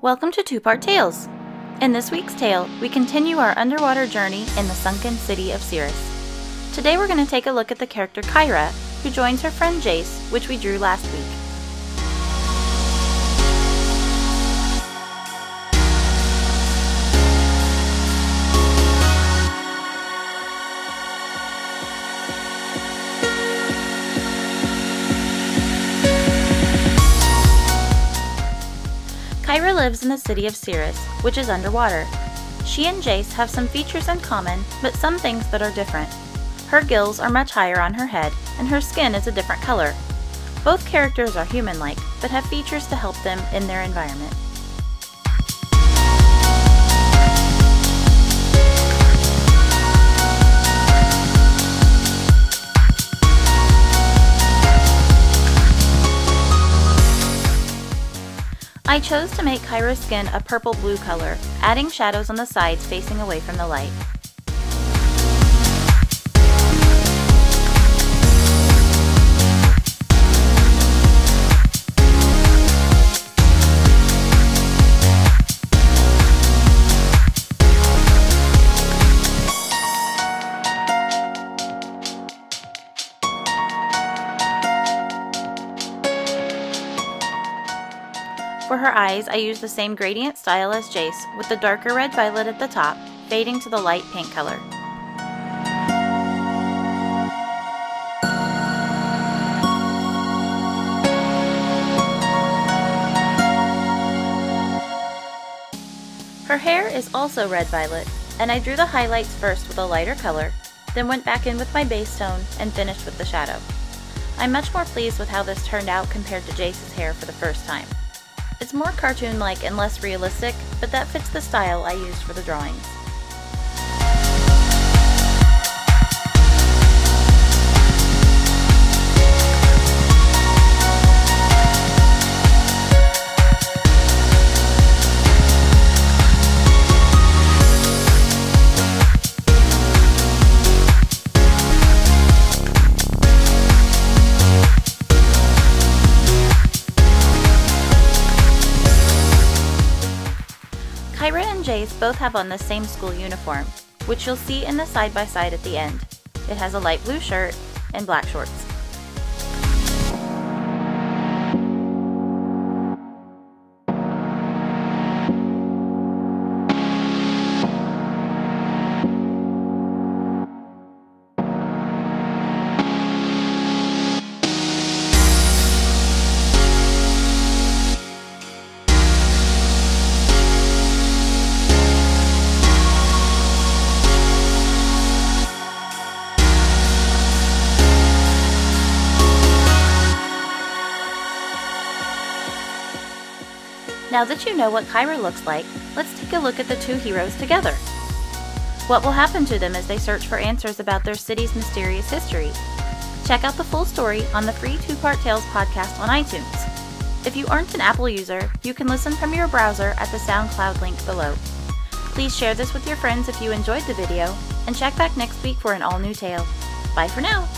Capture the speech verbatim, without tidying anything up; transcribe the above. Welcome to Two-Part Tales! In this week's tale, we continue our underwater journey in the sunken city of Cirrus. Today we're going to take a look at the character Kyra, who joins her friend Jace, which we drew last week. Kyra lives in the city of Cirrus, which is underwater. She and Jace have some features in common, but some things that are different. Her gills are much higher on her head, and her skin is a different color. Both characters are human-like, but have features to help them in their environment. I chose to make Kyra's skin a purple-blue color, adding shadows on the sides facing away from the light. For her eyes, I use the same gradient style as Jace, with the darker red violet at the top, fading to the light pink color. Her hair is also red violet, and I drew the highlights first with a lighter color, then went back in with my base tone and finished with the shadow. I'm much more pleased with how this turned out compared to Jace's hair for the first time. It's more cartoon-like and less realistic, but that fits the style I used for the drawings. Kyra and Jace both have on the same school uniform, which you'll see in the side-by-side at the end. It has a light blue shirt and black shorts. Now that you know what Kyra looks like, let's take a look at the two heroes together. What will happen to them as they search for answers about their city's mysterious history? Check out the full story on the free Two-Part Tales podcast on iTunes. If you aren't an Apple user, you can listen from your browser at the SoundCloud link below. Please share this with your friends if you enjoyed the video, and check back next week for an all-new tale. Bye for now!